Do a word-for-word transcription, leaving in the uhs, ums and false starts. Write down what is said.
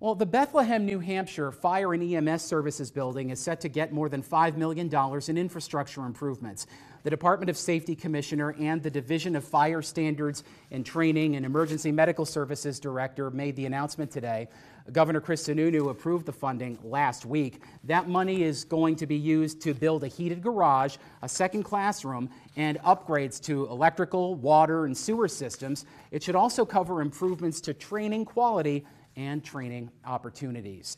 Well, the Bethlehem, New Hampshire Fire and E M S Services building is set to get more than five million dollars in infrastructure improvements. The Department of Safety Commissioner and the Division of Fire Standards and Training and Emergency Medical Services Director made the announcement today. Governor Chris Sununu approved the funding last week. That money is going to be used to build a heated garage, a second classroom, and upgrades to electrical, water, and sewer systems. It should also cover improvements to training quality and training opportunities.